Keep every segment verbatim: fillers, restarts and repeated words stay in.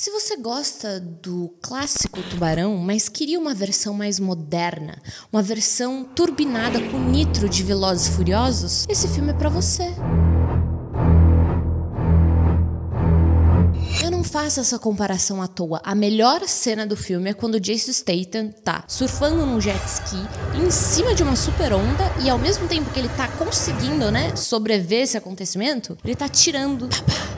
Se você gosta do clássico tubarão, mas queria uma versão mais moderna, uma versão turbinada com nitro de Velozes e Furiosos, esse filme é pra você. Eu não faço essa comparação à toa. A melhor cena do filme é quando o Jason Statham tá surfando num jet ski em cima de uma super onda e ao mesmo tempo que ele tá conseguindo, né, sobreviver esse acontecimento, ele tá tirando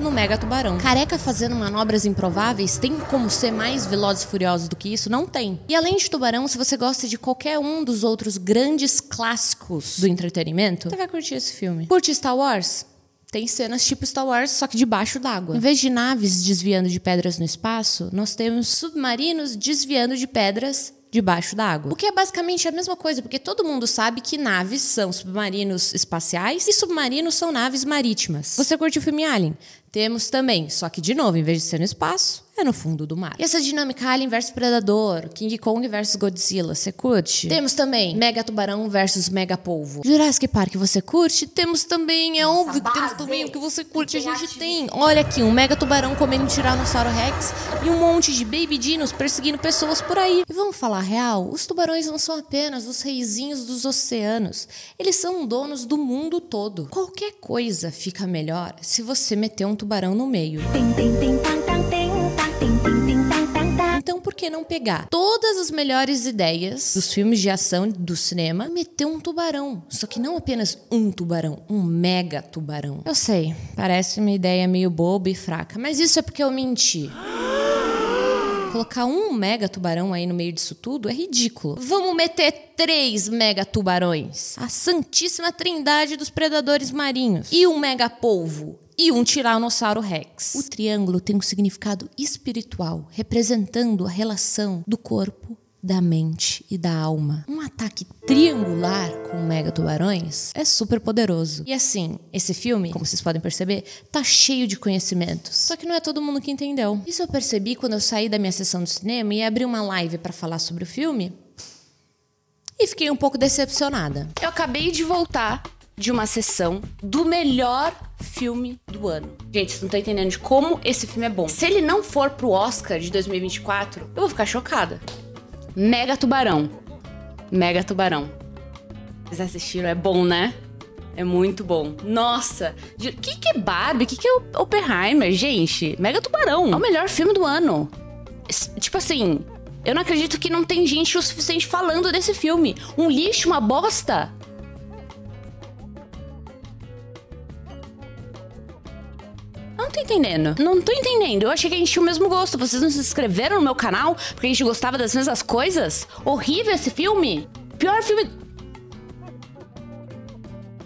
no Megatubarão. Careca fazendo manobras improváveis, tem como ser mais Velozes e Furiosos do que isso? Não tem. E além de Tubarão, se você gosta de qualquer um dos outros grandes clássicos do entretenimento, você vai curtir esse filme. Curte Star Wars? Tem cenas tipo Star Wars, só que debaixo d'água. Em vez de naves desviando de pedras no espaço, nós temos submarinos desviando de pedras debaixo d'água. O que é basicamente a mesma coisa, porque todo mundo sabe que naves são submarinos espaciais e submarinos são naves marítimas. Você curte o filme Alien? Temos também, só que de novo, em vez de ser no espaço, é no fundo do mar. E essa dinâmica Alien versus Predador, King Kong versus Godzilla, você curte? Temos também Mega Tubarão versus Mega Polvo. Jurassic Park, você curte? Temos também, é Nossa, óbvio que temos também o que você curte, a gente tem. Olha aqui, um Mega Tubarão comendo um Tiranossauro Rex e um monte de Baby Dinos perseguindo pessoas por aí. E vamos falar real, os tubarões não são apenas os reizinhos dos oceanos. Eles são donos do mundo todo. Qualquer coisa fica melhor se você meter um tubarão no meio. Então por que não pegar todas as melhores ideias dos filmes de ação do cinema e meter um tubarão? Só que não apenas um tubarão, um mega tubarão. Eu sei, parece uma ideia meio boba e fraca, mas isso é porque eu menti. Colocar um mega tubarão aí no meio disso tudo é ridículo. Vamos meter três mega tubarões. A santíssima trindade dos predadores marinhos. E um mega polvo. E um Tiranossauro Rex. O triângulo tem um significado espiritual, representando a relação do corpo, da mente e da alma. Um ataque triangular com megatubarões é super poderoso. E assim, esse filme, como vocês podem perceber, tá cheio de conhecimentos. Só que não é todo mundo que entendeu. Isso eu percebi quando eu saí da minha sessão de cinema e abri uma live pra falar sobre o filme. E fiquei um pouco decepcionada. Eu acabei de voltar de uma sessão do melhor filme do ano. Gente, vocês não estão entendendo de como esse filme é bom. Se ele não for pro Oscar de dois mil e vinte e quatro, eu vou ficar chocada. Mega Tubarão. Mega Tubarão. Vocês assistiram? É bom, né? É muito bom. Nossa! O que, que é Barbie? O que, que é Oppenheimer? Gente, Mega Tubarão. É o melhor filme do ano. Tipo assim, eu não acredito que não tem gente o suficiente falando desse filme. Um lixo, uma bosta. Não tô entendendo. Não tô entendendo. Eu achei que a gente tinha o mesmo gosto. Vocês não se inscreveram no meu canal porque a gente gostava das mesmas coisas? Horrível esse filme. Pior filme...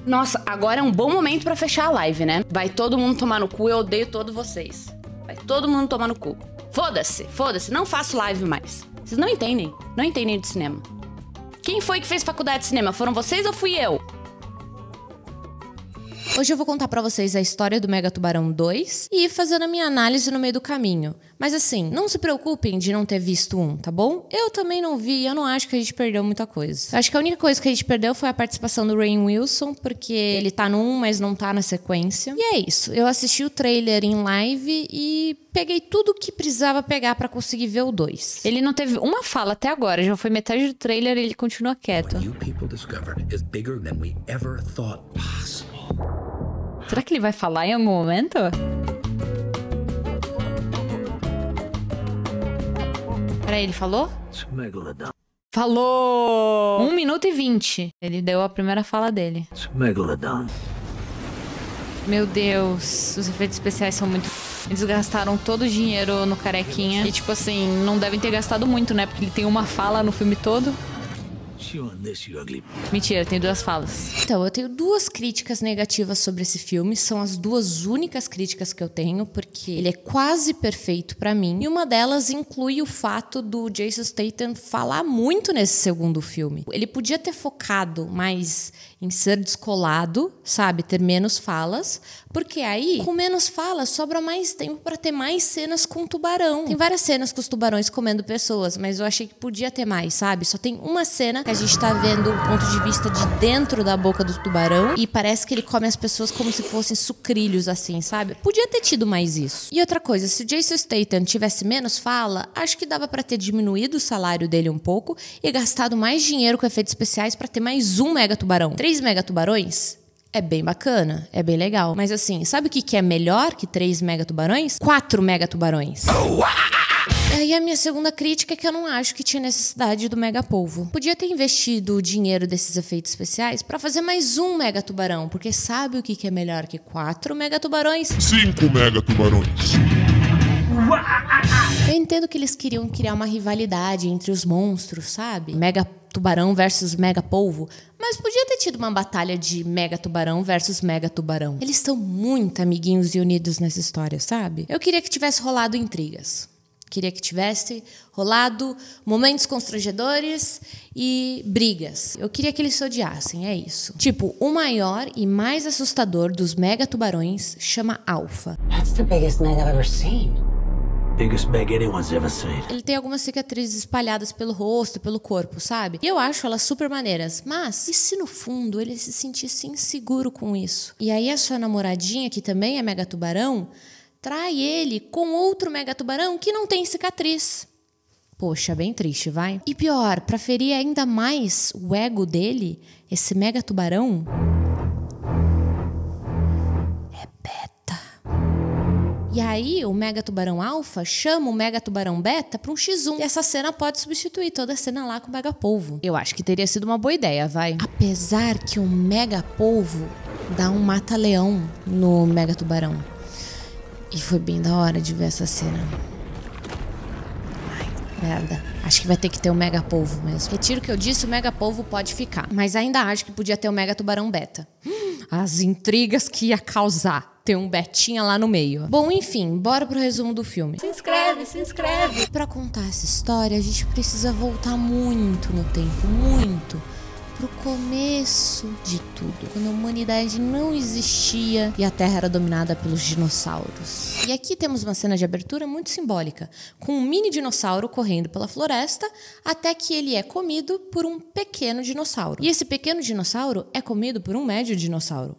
Nossa, agora é um bom momento pra fechar a live, né? Vai todo mundo tomar no cu. Eu odeio todos vocês. Vai todo mundo tomar no cu. Foda-se. Foda-se. Não faço live mais. Vocês não entendem. Não entendem de cinema. Quem foi que fez faculdade de cinema? Foram vocês ou fui eu? Hoje eu vou contar pra vocês a história do Megatubarão dois e ir fazendo a minha análise no meio do caminho. Mas assim, não se preocupem de não ter visto um, tá bom? Eu também não vi e eu não acho que a gente perdeu muita coisa. Eu acho que a única coisa que a gente perdeu foi a participação do Rainn Wilson, porque ele tá no um, mas não tá na sequência. E é isso, eu assisti o trailer em live e peguei tudo que precisava pegar pra conseguir ver o dois. Ele não teve uma fala até agora, já foi metade do trailer e ele continua quieto. Será que ele vai falar em algum momento? Peraí, ele falou? Smeaglodon. Falou! um minuto e vinte. Ele deu a primeira fala dele. Smeaglodon. Meu Deus, os efeitos especiais são muito... Eles gastaram todo o dinheiro no carequinha. E tipo assim, não devem ter gastado muito, né? Porque ele tem uma fala no filme todo. Mentira, tem duas falas. Então, eu tenho duas críticas negativas sobre esse filme. São as duas únicas críticas que eu tenho, porque ele é quase perfeito pra mim. E uma delas inclui o fato do Jason Statham falar muito nesse segundo filme. Ele podia ter focado mais em ser descolado, sabe? Ter menos falas, Porque aí, com menos fala, sobra mais tempo pra ter mais cenas com o tubarão. Tem várias cenas com os tubarões comendo pessoas, mas eu achei que podia ter mais, sabe? Só tem uma cena que a gente tá vendo o ponto de vista de dentro da boca do tubarão e parece que ele come as pessoas como se fossem sucrilhos, assim, sabe? Podia ter tido mais isso. E outra coisa, se o Jason Statham tivesse menos fala, acho que dava pra ter diminuído o salário dele um pouco e gastado mais dinheiro com efeitos especiais pra ter mais um mega tubarão. Três mega tubarões? É bem bacana, é bem legal. Mas assim, sabe o que, que é melhor que três mega tubarões? Quatro mega tubarões. Aí a minha segunda crítica é que eu não acho que tinha necessidade do mega polvo. Podia ter investido o dinheiro desses efeitos especiais pra fazer mais um mega tubarão, porque sabe o que, que é melhor que quatro mega tubarões? Cinco mega tubarões. Eu entendo que eles queriam criar uma rivalidade entre os monstros, sabe? Mega tubarão versus mega polvo. Mas podia ter tido uma batalha de mega tubarão versus mega tubarão. Eles estão muito amiguinhos e unidos nessa história, sabe? Eu queria que tivesse rolado intrigas. Queria que tivesse rolado momentos constrangedores e brigas. Eu queria que eles se odiassem, é isso. Tipo, o maior e mais assustador dos mega tubarões chama Alpha. That's the biggest meg I've ever seen. Ele tem algumas cicatrizes espalhadas pelo rosto, pelo corpo, sabe? E eu acho elas super maneiras. Mas, e se no fundo ele se sentisse inseguro com isso? E aí a sua namoradinha, que também é mega tubarão, trai ele com outro mega tubarão que não tem cicatriz. Poxa, bem triste, vai? E pior, pra ferir ainda mais o ego dele, esse mega tubarão é beta. E aí, o mega tubarão alfa chama o mega tubarão beta pra um xis um. E essa cena pode substituir toda a cena lá com o mega polvo. Eu acho que teria sido uma boa ideia, vai. Apesar que o mega polvo dá um mata-leão no mega tubarão. E foi bem da hora de ver essa cena. Ai, merda. Acho que vai ter que ter o mega polvo mesmo. Retiro o que eu disse, o mega polvo pode ficar. Mas ainda acho que podia ter o mega tubarão beta. As intrigas que ia causar. Tem um betinha lá no meio. Bom, enfim, bora pro resumo do filme. Se inscreve, se inscreve. Pra contar essa história, a gente precisa voltar muito no tempo, muito. Pro começo de tudo. Quando a humanidade não existia e a Terra era dominada pelos dinossauros. E aqui temos uma cena de abertura muito simbólica. Com um mini dinossauro correndo pela floresta até que ele é comido por um pequeno dinossauro. E esse pequeno dinossauro é comido por um médio dinossauro.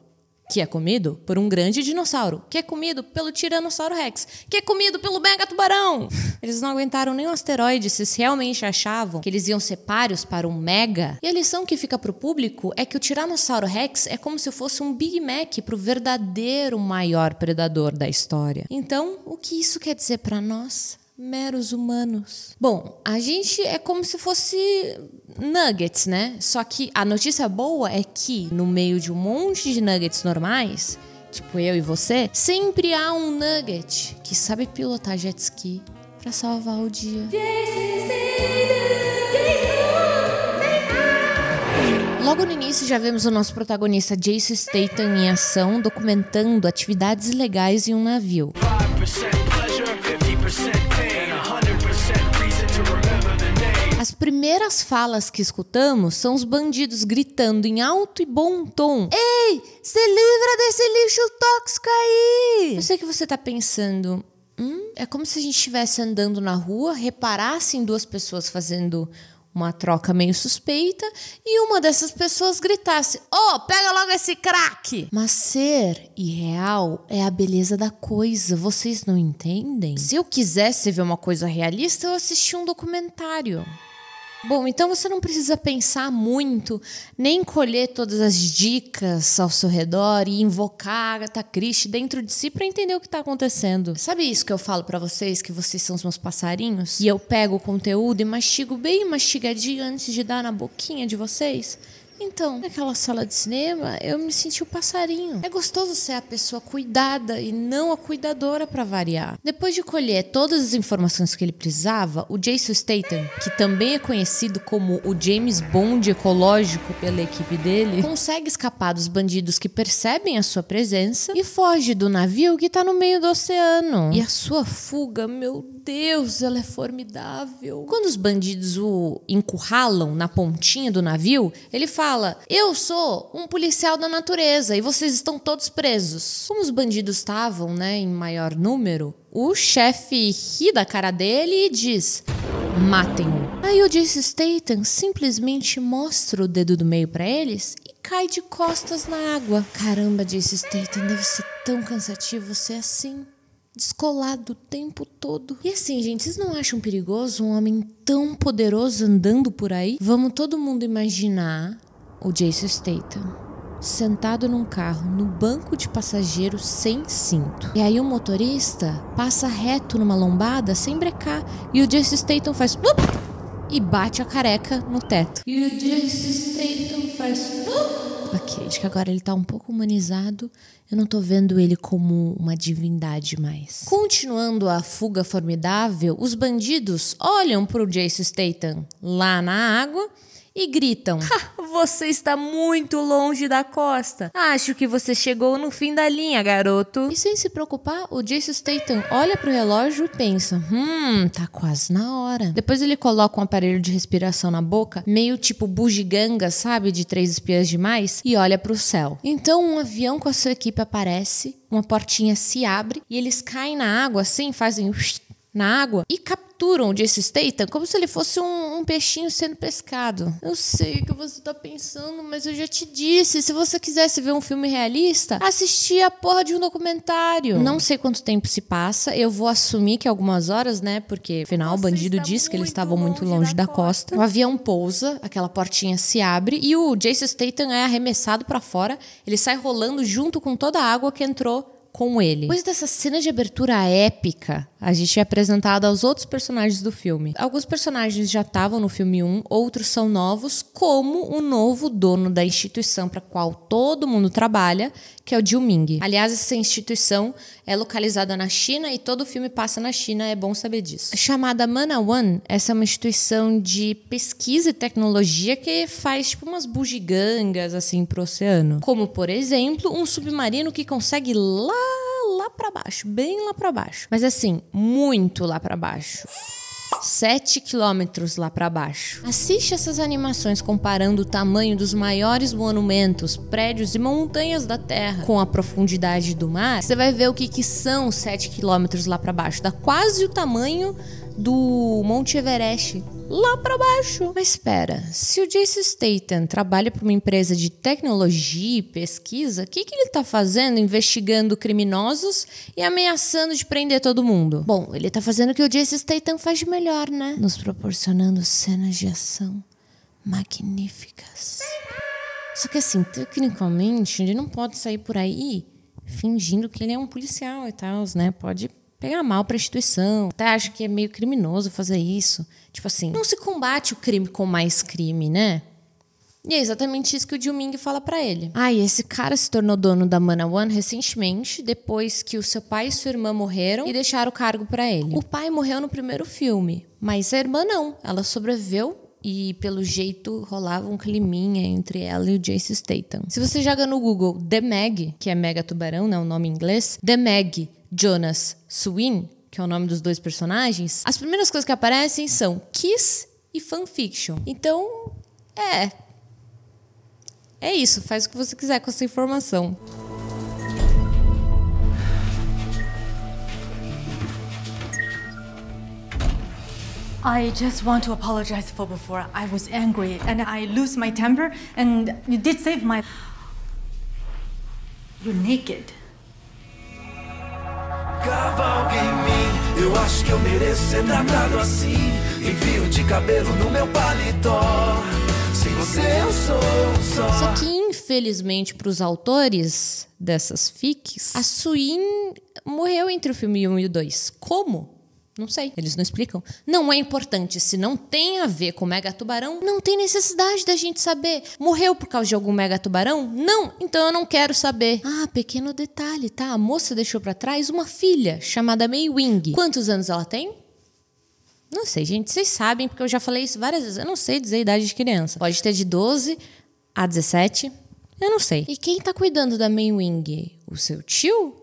Que é comido por um grande dinossauro, que é comido pelo Tiranossauro Rex, que é comido pelo mega tubarão. Eles não aguentaram nem o asteroide, se realmente achavam que eles iam ser páreos para um mega. E a lição que fica pro público é que o Tiranossauro Rex é como se fosse um Big Mac pro verdadeiro maior predador da história. Então, o que isso quer dizer pra nós? Meros humanos. Bom, a gente é como se fosse nuggets, né? Só que a notícia boa é que no meio de um monte de nuggets normais, tipo eu e você, sempre há um nugget que sabe pilotar jet ski pra salvar o dia. Logo no início já vemos o nosso protagonista Jason Statham em ação, documentando atividades ilegais em um navio. As primeiras falas que escutamos são os bandidos gritando em alto e bom tom: "Ei, se livra desse lixo tóxico aí!" Eu sei que você tá pensando, hum? É como se a gente estivesse andando na rua, reparasse em duas pessoas fazendo uma troca meio suspeita e uma dessas pessoas gritasse: "Oh, pega logo esse crack!" Mas ser irreal é a beleza da coisa, vocês não entendem? Se eu quisesse ver uma coisa realista, eu assistia um documentário. Bom, então você não precisa pensar muito, nem colher todas as dicas ao seu redor e invocar a Agatha Christie dentro de si pra entender o que tá acontecendo. Sabe isso que eu falo pra vocês, que vocês são os meus passarinhos? E eu pego o conteúdo e mastigo bem mastigadinho antes de dar na boquinha de vocês? Então, naquela sala de cinema, eu me senti o passarinho. É gostoso ser a pessoa cuidada e não a cuidadora pra variar. Depois de colher todas as informações que ele precisava, o Jason Statham, que também é conhecido como o James Bond ecológico pela equipe dele, consegue escapar dos bandidos que percebem a sua presença e foge do navio que tá no meio do oceano. E a sua fuga, meu Deus, ela é formidável. Quando os bandidos o encurralam na pontinha do navio, ele faz fala: eu sou um policial da natureza e vocês estão todos presos. Como os bandidos estavam, né, em maior número, o chefe ri da cara dele e diz: matem-o. Aí o Jason Statham simplesmente mostra o dedo do meio pra eles e cai de costas na água. Caramba, Jason Statham, deve ser tão cansativo ser assim, descolado o tempo todo. E assim, gente, vocês não acham perigoso um homem tão poderoso andando por aí? Vamos todo mundo imaginar o Jason Statham sentado num carro, no banco de passageiro, sem cinto. E aí o motorista passa reto numa lombada sem brecar e o Jason Statham faz plup e bate a careca no teto. E o Jason Statham faz plup. Ok, acho que agora ele tá um pouco humanizado. Eu não tô vendo ele como uma divindade mais. Continuando a fuga formidável, os bandidos olham pro Jason Statham lá na água e gritam: ha, você está muito longe da costa. Acho que você chegou no fim da linha, garoto. E sem se preocupar, o Jason Statham olha pro relógio e pensa: hum, tá quase na hora. Depois ele coloca um aparelho de respiração na boca, meio tipo bugiganga, sabe? De Três Espiãs Demais, e olha pro céu. Então um avião com a sua equipe aparece, uma portinha se abre e eles caem na água assim, fazem na água e capturam capturam o Jason Statham como se ele fosse um, um peixinho sendo pescado. Eu sei o que você tá pensando, mas eu já te disse, se você quisesse ver um filme realista, assistir a porra de um documentário. Não sei quanto tempo se passa, eu vou assumir que algumas horas, né, porque afinal o bandido disse que eles estavam muito longe da costa. O avião pousa, aquela portinha se abre e o Jason Statham é arremessado pra fora, ele sai rolando junto com toda a água que entrou com ele. Depois dessa cena de abertura épica, a gente é apresentado aos outros personagens do filme. Alguns personagens já estavam no filme um, outros são novos, como o novo dono da instituição para qual todo mundo trabalha, que é o Jiuming. Aliás, essa instituição é localizada na China e todo o filme passa na China, é bom saber disso. Chamada Mana One, essa é uma instituição de pesquisa e tecnologia que faz tipo umas bugigangas assim pro oceano. Como, por exemplo, um submarino que consegue lá lá pra baixo, bem lá pra baixo. Mas assim, muito lá pra baixo. sete quilômetros lá pra baixo. Assiste essas animações comparando o tamanho dos maiores monumentos, prédios e montanhas da Terra com a profundidade do mar. Você vai ver o que, que são sete quilômetros lá pra baixo. Dá quase o tamanho do Monte Everest lá pra baixo. Mas espera, se o Jason Statham trabalha pra uma empresa de tecnologia e pesquisa, o que, que ele tá fazendo investigando criminosos e ameaçando de prender todo mundo? Bom, ele tá fazendo o que o Jason Statham faz de melhor, né? Nos proporcionando cenas de ação magníficas. Só que assim, tecnicamente, ele não pode sair por aí fingindo que ele é um policial e tal, né? Pode pegar mal pra instituição. Até acho que é meio criminoso fazer isso. Tipo assim, não se combate o crime com mais crime, né? E é exatamente isso que o Jiuming fala pra ele. Ah, e esse cara se tornou dono da Mana One recentemente, depois que o seu pai e sua irmã morreram e deixaram o cargo pra ele. O pai morreu no primeiro filme, mas a irmã não. Ela sobreviveu e, pelo jeito, rolava um climinha entre ela e o Jason Statham. Se você joga no Google The Meg, que é Megatubarão, né, o nome em inglês, The Meg Jonas Suyin, que é o nome dos dois personagens, as primeiras coisas que aparecem são Kiss e fanfiction. Então, é... é isso, faz o que você quiser com essa informação. I just want to apologize for before. I was angry and I lose my temper and you did save my... You're naked. Cavalgue em mim, eu acho que eu mereço ser tratado assim. Envio de cabelo no meu paletó. Sem você eu sou só. Só que infelizmente para os autores dessas fics, a Suyin morreu entre o filme um e o dois. Como? Não sei, eles não explicam. Não é importante, se não tem a ver com o Megatubarão, não tem necessidade da gente saber. Morreu por causa de algum Megatubarão? Não, então eu não quero saber. Ah, pequeno detalhe, tá? A moça deixou pra trás uma filha chamada Meiying. Quantos anos ela tem? Não sei, gente, vocês sabem, porque eu já falei isso várias vezes. Eu não sei dizer a idade de criança. Pode ter de doze a dezessete, eu não sei. E quem tá cuidando da Meiying? O seu tio?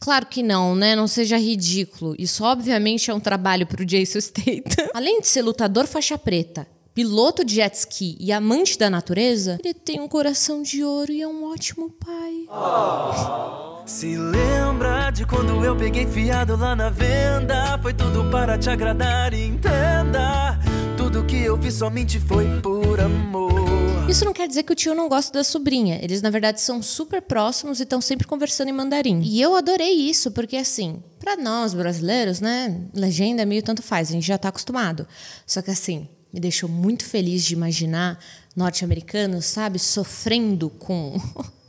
Claro que não, né? Não seja ridículo. Isso, obviamente, é um trabalho pro Jason Statham. Além de ser lutador faixa preta, piloto de jet ski e amante da natureza, ele tem um coração de ouro e é um ótimo pai. Oh. Se lembra de quando eu peguei fiado lá na venda? Foi tudo para te agradar, entenda. Tudo que eu vi somente foi por amor. Isso não quer dizer que o tio não gosta da sobrinha. Eles, na verdade, são super próximos e estão sempre conversando em mandarim. E eu adorei isso, porque assim, pra nós brasileiros, né, legenda meio tanto faz, a gente já tá acostumado. Só que assim, me deixou muito feliz de imaginar norte-americanos, sabe, sofrendo com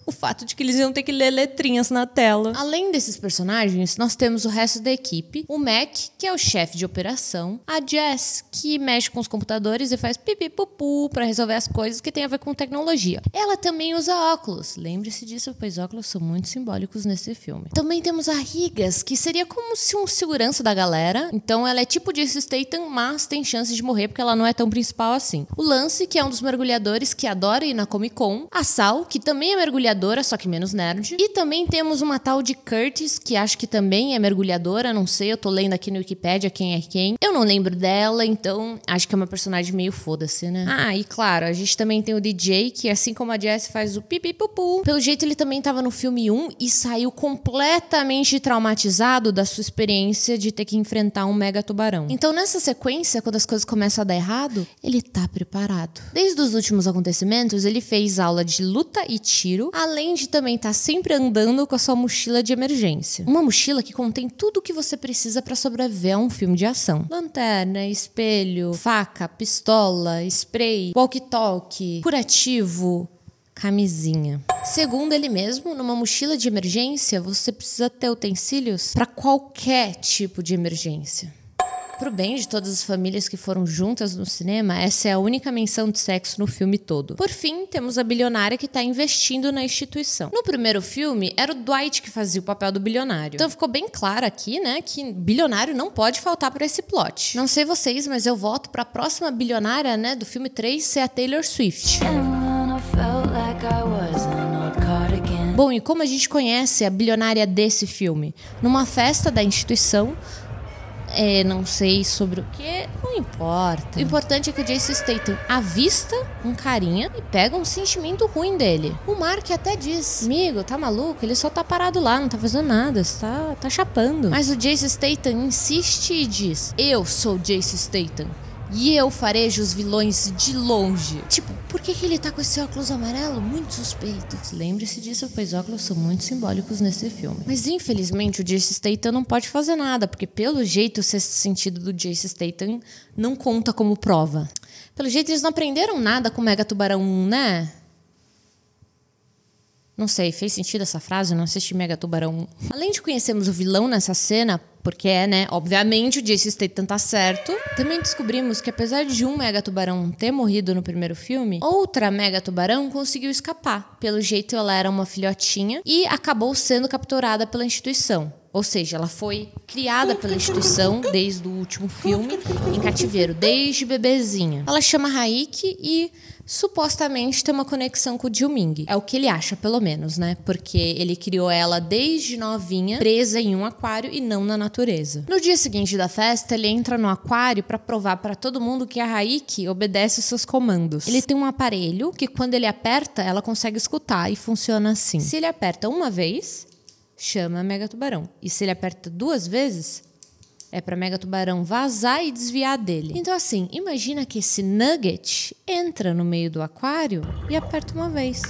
o fato de que eles iam ter que ler letrinhas na tela. Além desses personagens, nós temos o resto da equipe. O Mac, que é o chefe de operação. A Jess, que mexe com os computadores e faz pipi-pupu pra resolver as coisas que tem a ver com tecnologia. Ela também usa óculos. Lembre-se disso, pois óculos são muito simbólicos nesse filme. Também temos a Rigas, que seria como se um segurança da galera. Então ela é tipo de Statham, mas tem chances de morrer porque ela não é tão principal assim. O Lance, que é um dos mergulhadores que adora ir na Comic Con. A Sal, que também é mergulhadora, só que menos nerd. E também temos uma tal de Curtis, que acho que também é mergulhadora, não sei, eu tô lendo aqui no Wikipedia quem é quem. Eu não lembro dela, então acho que é uma personagem meio foda-se, né? Ah, e claro, a gente também tem o D J, que assim como a Jess faz o pipi-pupu. Pelo jeito ele também tava no filme um e saiu completamente traumatizado da sua experiência de ter que enfrentar um mega tubarão. Então nessa sequência, quando as coisas começam a dar errado, ele tá preparado. Desde os últimos acontecimentos, ele fez aula de luta e tiro, além de também estar sempre andando com a sua mochila de emergência. Uma mochila que contém tudo o que você precisa para sobreviver a um filme de ação. Lanterna, espelho, faca, pistola, spray, walkie-talkie, curativo, camisinha. Segundo ele mesmo, numa mochila de emergência, você precisa ter utensílios para qualquer tipo de emergência. Pro bem de todas as famílias que foram juntas no cinema, essa é a única menção de sexo no filme todo. Por fim, temos a bilionária que tá investindo na instituição. No primeiro filme, era o Dwight que fazia o papel do bilionário. Então ficou bem claro aqui, né, que bilionário não pode faltar pra esse plot. Não sei vocês, mas eu voto pra próxima bilionária, né, do filme três ser a Taylor Swift. Bom, e como a gente conhece a bilionária desse filme? Numa festa da instituição... É, não sei sobre o que, não importa. O importante é que o Jason Statham avista um carinha e pega um sentimento ruim dele. O Mark até diz: amigo, tá maluco? Ele só tá parado lá, não tá fazendo nada, tá, tá chapando. Mas o Jason Statham insiste e diz: eu sou o Jason Statham e eu farejo os vilões de longe. Tipo, por que, que ele tá com esse óculos amarelo? Muito suspeito. Lembre-se disso, pois óculos são muito simbólicos nesse filme. Mas infelizmente o Jason Statham não pode fazer nada, porque pelo jeito o sexto sentido do Jason Statham não conta como prova. Pelo jeito eles não aprenderam nada com o Megatubarão um, né? Não sei, fez sentido essa frase? Eu não assisti Megatubarão um. Além de conhecermos o vilão nessa cena... Porque é, né? Obviamente o Jason Statham tá certo. Também descobrimos que apesar de um mega tubarão ter morrido no primeiro filme, outra mega tubarão conseguiu escapar. Pelo jeito ela era uma filhotinha e acabou sendo capturada pela instituição. Ou seja, ela foi criada pela instituição desde o último filme, em cativeiro, desde bebezinha. Ela chama Raike e supostamente tem uma conexão com o Jiuming. É o que ele acha, pelo menos, né? Porque ele criou ela desde novinha, presa em um aquário e não na natureza. No dia seguinte da festa, ele entra no aquário pra provar pra todo mundo que a Raike obedece os seus comandos. Ele tem um aparelho que quando ele aperta, ela consegue escutar e funciona assim. Se ele aperta uma vez... chama Megatubarão. E se ele aperta duas vezes, é pra Megatubarão vazar e desviar dele. Então assim, imagina que esse nugget entra no meio do aquário e aperta uma vez.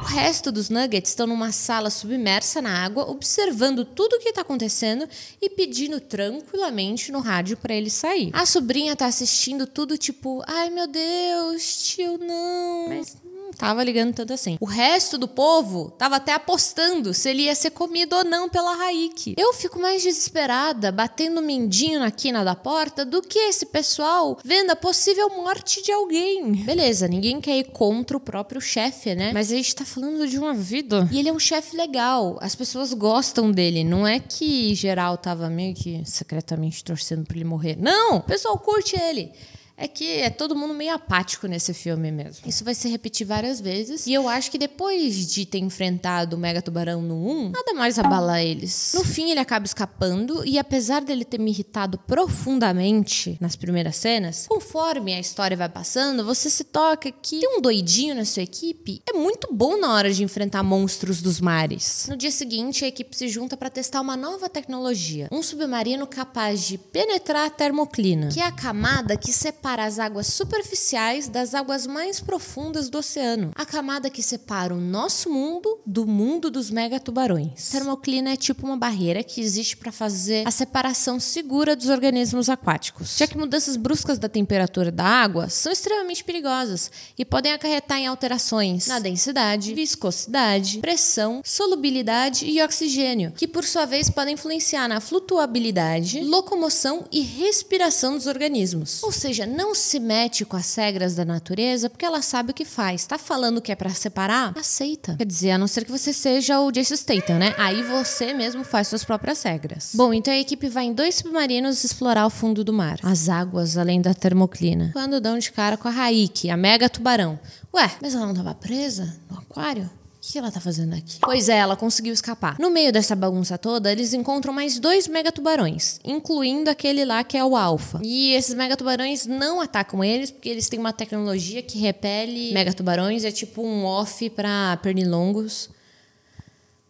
O resto dos nuggets estão numa sala submersa na água, observando tudo o que tá acontecendo e pedindo tranquilamente no rádio pra ele sair. A sobrinha tá assistindo tudo tipo, ai meu Deus, tio, não... Mas tava ligando tanto assim. O resto do povo tava até apostando se ele ia ser comido ou não pela Raike. Eu fico mais desesperada batendo mindinho na quina da porta do que esse pessoal vendo a possível morte de alguém. Beleza, ninguém quer ir contra o próprio chefe, né? Mas a gente tá falando de uma vida. E ele é um chefe legal. As pessoas gostam dele. Não é que geral tava meio que secretamente torcendo pra ele morrer. Não! O pessoal curte ele. é que é todo mundo meio apático nesse filme mesmo. Isso vai se repetir várias vezes. E eu acho que depois de ter enfrentado o Megatubarão no um, nada mais abala eles. No fim, ele acaba escapando. E apesar dele ter me irritado profundamente nas primeiras cenas, conforme a história vai passando, você se toca que tem um doidinho na sua equipe. É muito bom na hora de enfrentar monstros dos mares. No dia seguinte, a equipe se junta para testar uma nova tecnologia. Um submarino capaz de penetrar a termoclina, que é a camada que separa as águas superficiais das águas mais profundas do oceano. A camada que separa o nosso mundo do mundo dos megatubarões. Termoclina é tipo uma barreira que existe para fazer a separação segura dos organismos aquáticos, já que mudanças bruscas da temperatura da água são extremamente perigosas e podem acarretar em alterações na densidade, viscosidade, pressão, solubilidade e oxigênio, que por sua vez podem influenciar na flutuabilidade, locomoção e respiração dos organismos. Ou seja, não se mete com as regras da natureza porque ela sabe o que faz. Tá falando que é pra separar? Aceita. Quer dizer, a não ser que você seja o Jason Statham, né? Aí você mesmo faz suas próprias regras. Bom, então a equipe vai em dois submarinos explorar o fundo do mar, as águas além da termoclina, quando dão de cara com a Raike, a mega tubarão. Ué, mas ela não tava presa no aquário? O que ela tá fazendo aqui? Pois é, ela conseguiu escapar. No meio dessa bagunça toda, eles encontram mais dois megatubarões, incluindo aquele lá que é o alfa. E esses megatubarões não atacam eles, porque eles têm uma tecnologia que repele megatubarões, é tipo um off pra pernilongos.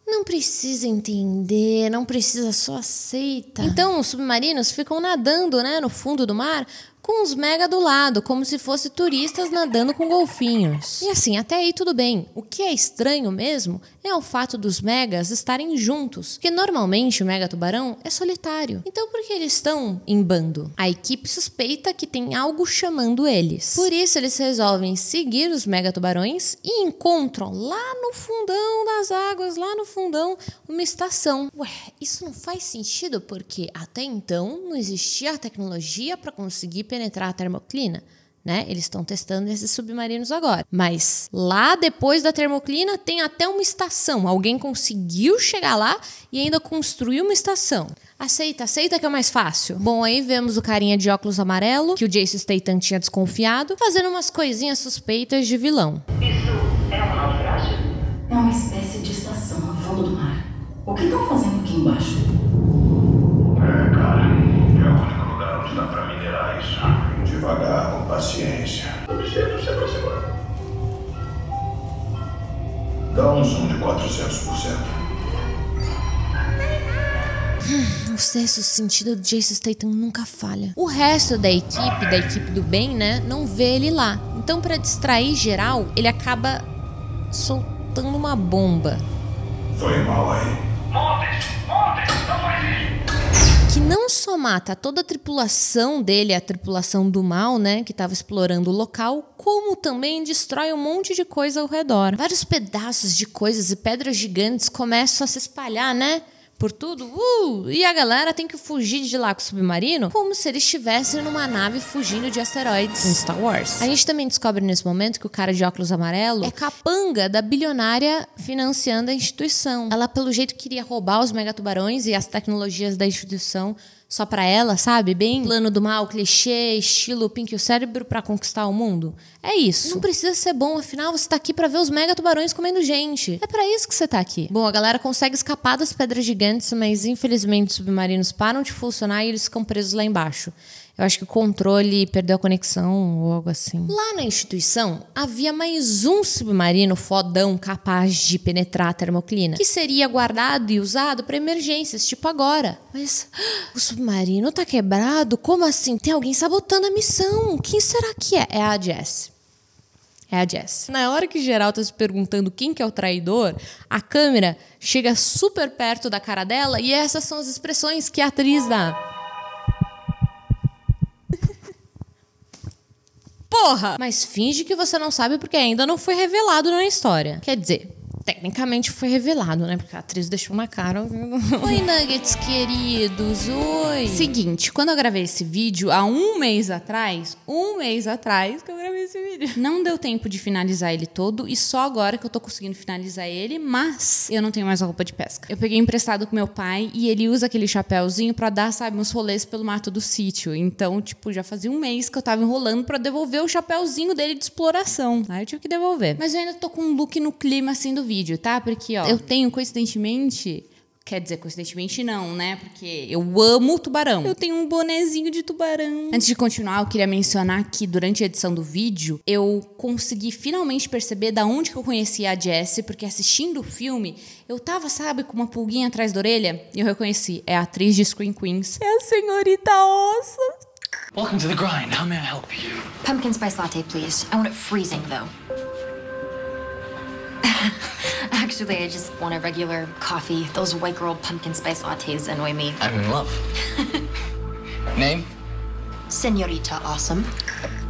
Não precisa entender, não precisa, só aceita. Então, os submarinos ficam nadando, né, no fundo do mar, com os mega do lado, como se fossem turistas nadando com golfinhos. E assim, até aí tudo bem. O que é estranho mesmo é o fato dos megas estarem juntos, porque normalmente o mega tubarão é solitário. Então por que eles estão em bando? A equipe suspeita que tem algo chamando eles. Por isso eles resolvem seguir os mega tubarões e encontram lá no fundão das águas, lá no fundão, uma estação. Ué, isso não faz sentido porque até então não existia a tecnologia para conseguir penetrar penetrar a termoclina, né? Eles estão testando esses submarinos agora. Mas lá depois da termoclina tem até uma estação. Alguém conseguiu chegar lá e ainda construiu uma estação. Aceita, aceita que é mais fácil. Bom, aí vemos o carinha de óculos amarelo, que o Jason Statham tinha desconfiado, fazendo umas coisinhas suspeitas de vilão. Isso é um naufrágio? É uma espécie de estação a fundo do mar. O que estão fazendo aqui embaixo? É, cara, é o único lugar onde dá pra minerar isso. Devagar, com paciência. Objeto se aproximando. Dá um zoom de quatrocentos por cento. Hum, o sexto sentido do Jason Statham nunca falha. O resto da equipe, da equipe do bem, né, não vê ele lá. Então, pra distrair geral, ele acaba soltando uma bomba. Foi mal aí. Montes, Montes, não faz isso! Que não só mata toda a tripulação dele, a tripulação do mal, né, que estava explorando o local, como também destrói um monte de coisa ao redor. Vários pedaços de coisas e pedras gigantes começam a se espalhar, né, por tudo. Uh, e a galera tem que fugir de lá com o submarino, como se eles estivessem numa nave fugindo de asteroides em Star Wars. A gente também descobre nesse momento que o cara de óculos amarelo é capanga da bilionária financiando a instituição. Ela, pelo jeito, queria roubar os megatubarões e as tecnologias da instituição só pra ela, sabe? Bem plano do mal, clichê, estilo Pink o Cérebro pra conquistar o mundo. É isso. Não precisa ser bom, afinal você tá aqui pra ver os mega tubarões comendo gente. É pra isso que você tá aqui. Bom, a galera consegue escapar das pedras gigantes, mas infelizmente os submarinos param de funcionar e eles ficam presos lá embaixo. Eu acho que o controle perdeu a conexão ou algo assim. Lá na instituição, havia mais um submarino fodão capaz de penetrar a termoclina, que seria guardado e usado para emergências, tipo agora. Mas o submarino tá quebrado? Como assim? Tem alguém sabotando a missão. Quem será que é? É a Jess. É a Jess. Na hora que geral tá se perguntando quem que é o traidor, a câmera chega super perto da cara dela e essas são as expressões que a atriz dá. Porra! Mas finge que você não sabe porque ainda não foi revelado na história. Quer dizer, tecnicamente foi revelado, né? Porque a atriz deixou uma cara... Oi, Nuggets queridos, oi! Seguinte, quando eu gravei esse vídeo, há um mês atrás, um mês atrás que eu gravei esse vídeo, não deu tempo de finalizar ele todo, e só agora que eu tô conseguindo finalizar ele, mas eu não tenho mais a roupa de pesca. Eu peguei emprestado com meu pai, e ele usa aquele chapéuzinho pra dar, sabe, uns rolês pelo mato do sítio. Então, tipo, já fazia um mês que eu tava enrolando pra devolver o chapéuzinho dele de exploração, tá? Eu tive que devolver. Mas eu ainda tô com um look no clima, assim, do vídeo, tá? Porque, ó, eu tenho, coincidentemente... Quer dizer, coincidentemente não, né? Porque eu amo tubarão. Eu tenho um bonezinho de tubarão. Antes de continuar, eu queria mencionar que durante a edição do vídeo, eu consegui finalmente perceber da onde que eu conhecia a Jessie, porque assistindo o filme, eu tava, sabe, com uma pulguinha atrás da orelha, e eu reconheci, é a atriz de Screen Queens. É a senhorita Ossa. Welcome to the grind. How may I help you? Pumpkin spice latte, please. I want it freezing, though. Actually, I just want a regular coffee. Those white girl pumpkin spice lattes annoy me. I'm in love. Name? Senhorita Awesome.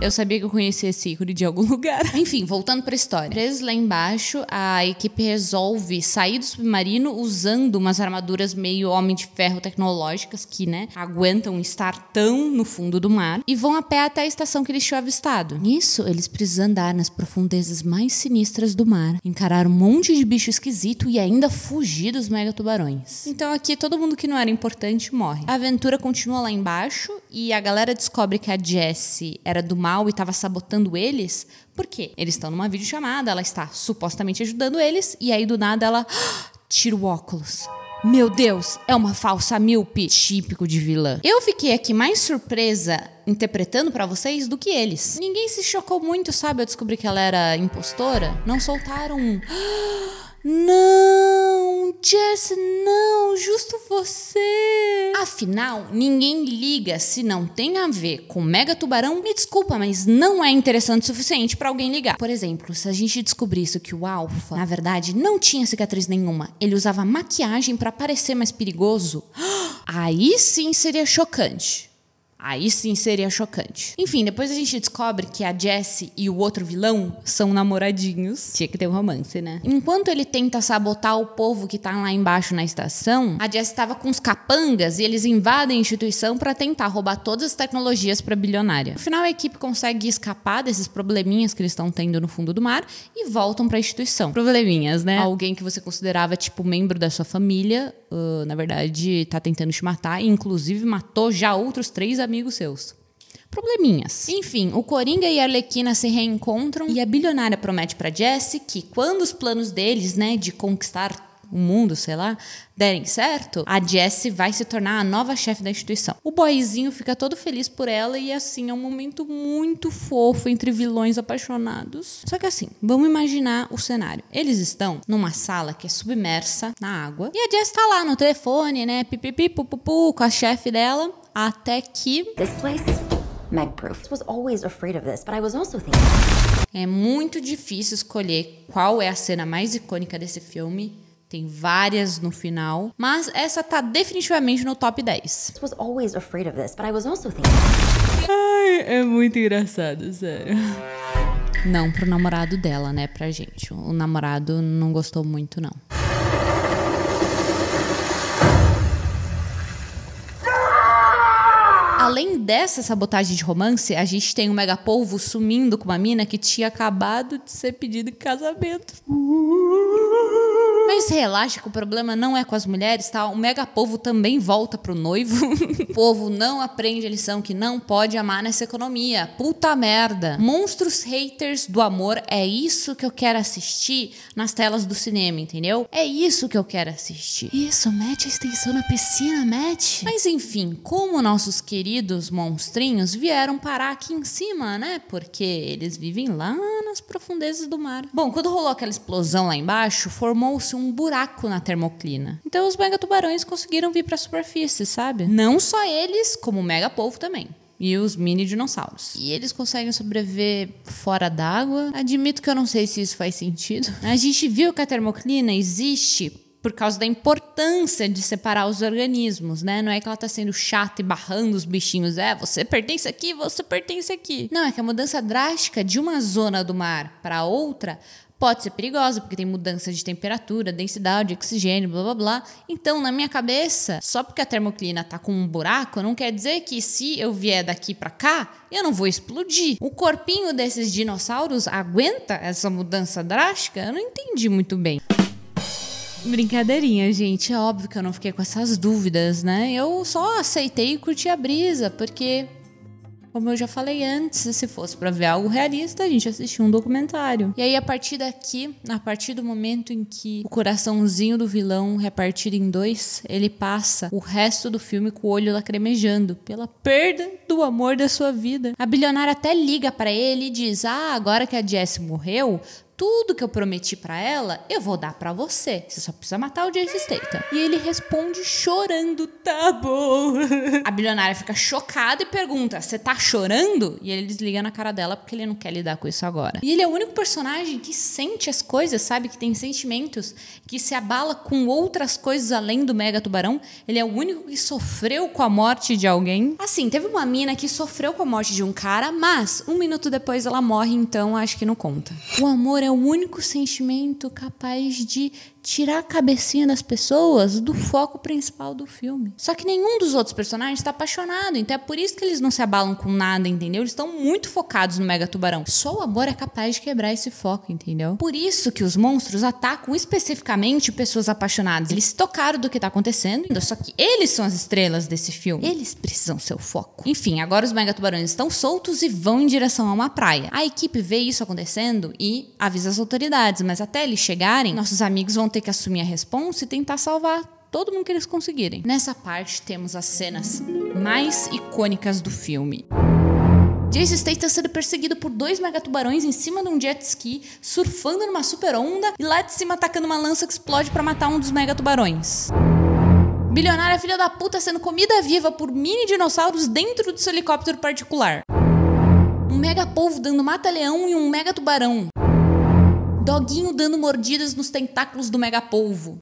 Eu sabia que eu conhecia esse ícone de algum lugar. Enfim, voltando pra história. Presos lá embaixo, a equipe resolve sair do submarino usando umas armaduras meio Homem de Ferro tecnológicas que, né, aguentam estar tão no fundo do mar e vão a pé até a estação que eles tinham avistado. Nisso, eles precisam andar nas profundezas mais sinistras do mar, encarar um monte de bicho esquisito e ainda fugir dos megatubarões. Então aqui, todo mundo que não era importante morre. A aventura continua lá embaixo e a galera descobre que a Jessie era do mar e estava sabotando eles. Por quê? Eles estão numa videochamada, ela está supostamente ajudando eles, e aí do nada ela tira o óculos. Meu Deus, é uma falsa míope, típico de vilã. Eu fiquei aqui mais surpresa interpretando pra vocês do que eles. Ninguém se chocou muito, sabe? Eu descobri que ela era impostora. Não soltaram um... Não, Jess, não, justo você. Afinal, ninguém liga se não tem a ver com megatubarão. Me desculpa, mas não é interessante o suficiente pra alguém ligar. Por exemplo, se a gente descobrisse que o Alpha, na verdade, não tinha cicatriz nenhuma, ele usava maquiagem pra parecer mais perigoso, aí sim seria chocante. Aí sim seria chocante. Enfim, depois a gente descobre que a Jessie e o outro vilão são namoradinhos. Tinha que ter um romance, né? Enquanto ele tenta sabotar o povo que tá lá embaixo na estação, a Jessie tava com os capangas e eles invadem a instituição pra tentar roubar todas as tecnologias pra bilionária. No final, a equipe consegue escapar desses probleminhas que eles estão tendo no fundo do mar e voltam pra instituição. Probleminhas, né? Alguém que você considerava, tipo, membro da sua família, uh, na verdade, tá tentando te matar e, inclusive, matou já outros três amigos amigos seus. Probleminhas. Enfim, o Coringa e a Arlequina se reencontram e a bilionária promete pra Jessie que quando os planos deles, né, de conquistar o mundo, sei lá, derem certo, a Jessie vai se tornar a nova chefe da instituição. O boyzinho fica todo feliz por ela e, assim, é um momento muito fofo entre vilões apaixonados. Só que, assim, vamos imaginar o cenário. Eles estão numa sala que é submersa na água e a Jessie tá lá no telefone, né, pipipi, pupupu, com a chefe dela. Até que... This place, Megproof. Was always afraid of this, but I was also thinking... É muito difícil escolher qual é a cena mais icônica desse filme. Tem várias no final, mas essa tá definitivamente no top dez. This was always afraid of this, but I was also thinking... Ai, é muito engraçado, sério. Não pro namorado dela, né, pra gente. O namorado não gostou muito, não. Além dessa sabotagem de romance, a gente tem um megapolvo sumindo com uma mina que tinha acabado de ser pedido em casamento. Mas relaxa que o problema não é com as mulheres, tá? O megapolvo também volta pro noivo. O povo não aprende a lição que não pode amar nessa economia. Puta merda. Monstros haters do amor, é isso que eu quero assistir nas telas do cinema, entendeu? É isso que eu quero assistir. Isso, mete a extensão na piscina, mete. Mas enfim, como nossos queridos dos monstrinhos vieram parar aqui em cima, né? Porque eles vivem lá nas profundezas do mar. Bom, quando rolou aquela explosão lá embaixo, formou-se um buraco na termoclina. Então os megatubarões conseguiram vir pra superfície, sabe? Não só eles, como o megapolvo também. E os mini dinossauros. E eles conseguem sobreviver fora d'água. Admito que eu não sei se isso faz sentido. A gente viu que a termoclina existe... por causa da importância de separar os organismos, né? Não é que ela tá sendo chata e barrando os bichinhos. É, você pertence aqui, você pertence aqui. Não, é que a mudança drástica de uma zona do mar para outra Pode ser perigosa, porque tem mudança de temperatura, densidade, oxigênio, blá blá blá. Então, na minha cabeça, só porque a termoclina tá com um buraco, não quer dizer que se eu vier daqui pra cá, eu não vou explodir. O corpinho desses dinossauros aguenta essa mudança drástica? Eu não entendi muito bem. Brincadeirinha, gente. É óbvio que eu não fiquei com essas dúvidas, né? Eu só aceitei e curti a brisa, porque... Como eu já falei antes, se fosse pra ver algo realista, a gente assistia um documentário. E aí, a partir daqui, a partir do momento em que o coraçãozinho do vilão, repartido em dois, ele passa o resto do filme com o olho lacrimejando pela perda do amor da sua vida. A bilionária até liga pra ele e diz, ah, agora que a Jessie morreu... Tudo que eu prometi pra ela, eu vou dar pra você. Você só precisa matar o Jason Statham. E ele responde chorando, tá bom. A bilionária fica chocada e pergunta, você tá chorando? E ele desliga na cara dela porque ele não quer lidar com isso agora. E ele é o único personagem que sente as coisas, sabe? Que tem sentimentos, que se abala com outras coisas além do Megatubarão. Ele é o único que sofreu com a morte de alguém. Assim, teve uma mina que sofreu com a morte de um cara, mas um minuto depois ela morre, então acho que não conta. O amor é É o único sentimento capaz de tirar a cabecinha das pessoas do foco principal do filme. Só que nenhum dos outros personagens tá apaixonado, então é por isso que eles não se abalam com nada, entendeu? Eles estão muito focados no Megatubarão. Só o amor é capaz de quebrar esse foco, entendeu? Por isso que os monstros atacam especificamente pessoas apaixonadas. Eles se tocaram do que tá acontecendo, só que eles são as estrelas desse filme. Eles precisam ser o foco. Enfim, agora os Megatubarões estão soltos e vão em direção a uma praia. A equipe vê isso acontecendo e avisa as autoridades, mas até eles chegarem, nossos amigos vão ter que assumir a responsa e tentar salvar todo mundo que eles conseguirem. Nessa parte temos as cenas mais icônicas do filme. Jason Statham sendo perseguido por dois megatubarões em cima de um jet ski, surfando numa super onda e lá de cima atacando uma lança que explode para matar um dos megatubarões. Bilionária filha da puta sendo comida viva por mini dinossauros dentro do seu helicóptero particular. Um mega polvo dando mata-leão e um megatubarão. Doguinho dando mordidas nos tentáculos do megapolvo.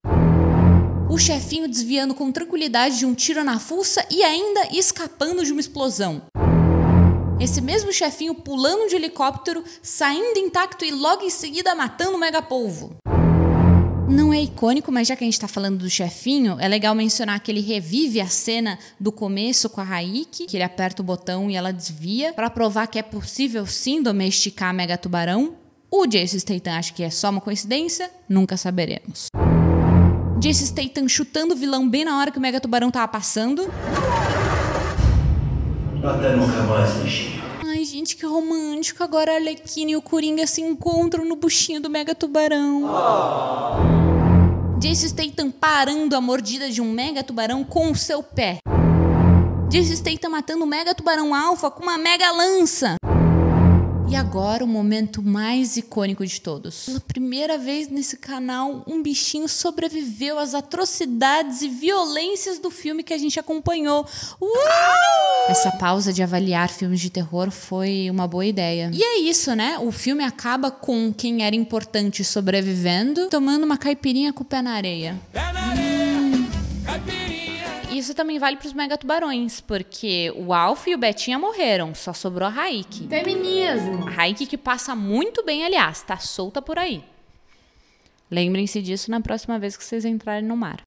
O chefinho desviando com tranquilidade de um tiro na fuça e ainda escapando de uma explosão. Esse mesmo chefinho pulando de helicóptero, saindo intacto e logo em seguida matando o megapolvo. Não é icônico, mas já que a gente tá falando do chefinho, é legal mencionar que ele revive a cena do começo com a Raike, que ele aperta o botão e ela desvia, pra provar que é possível sim domesticar megatubarão. O Jason Statham acha que é só uma coincidência? Nunca saberemos. Jason Statham chutando o vilão bem na hora que o Megatubarão tava passando. Até nunca mais, bichinho. Ai, gente, que romântico. Agora a Arlequina e o Coringa se encontram no buchinho do Megatubarão. Oh. Jason Statham parando a mordida de um Megatubarão com o seu pé. Jason Statham matando o Megatubarão Alpha com uma mega lança. E agora o momento mais icônico de todos. Pela primeira vez nesse canal, um bichinho sobreviveu às atrocidades e violências do filme que a gente acompanhou. Uau! Essa pausa de avaliar filmes de terror foi uma boa ideia. E é isso, né? O filme acaba com quem era importante sobrevivendo, tomando uma caipirinha com o pé na areia. Pé na areia, hum. Caipirinha. Isso também vale pros megatubarões, porque o Alf e o Betinha morreram, só sobrou a Raike. Feminismo! A Raike que passa muito bem, aliás, tá solta por aí. Lembrem-se disso na próxima vez que vocês entrarem no mar.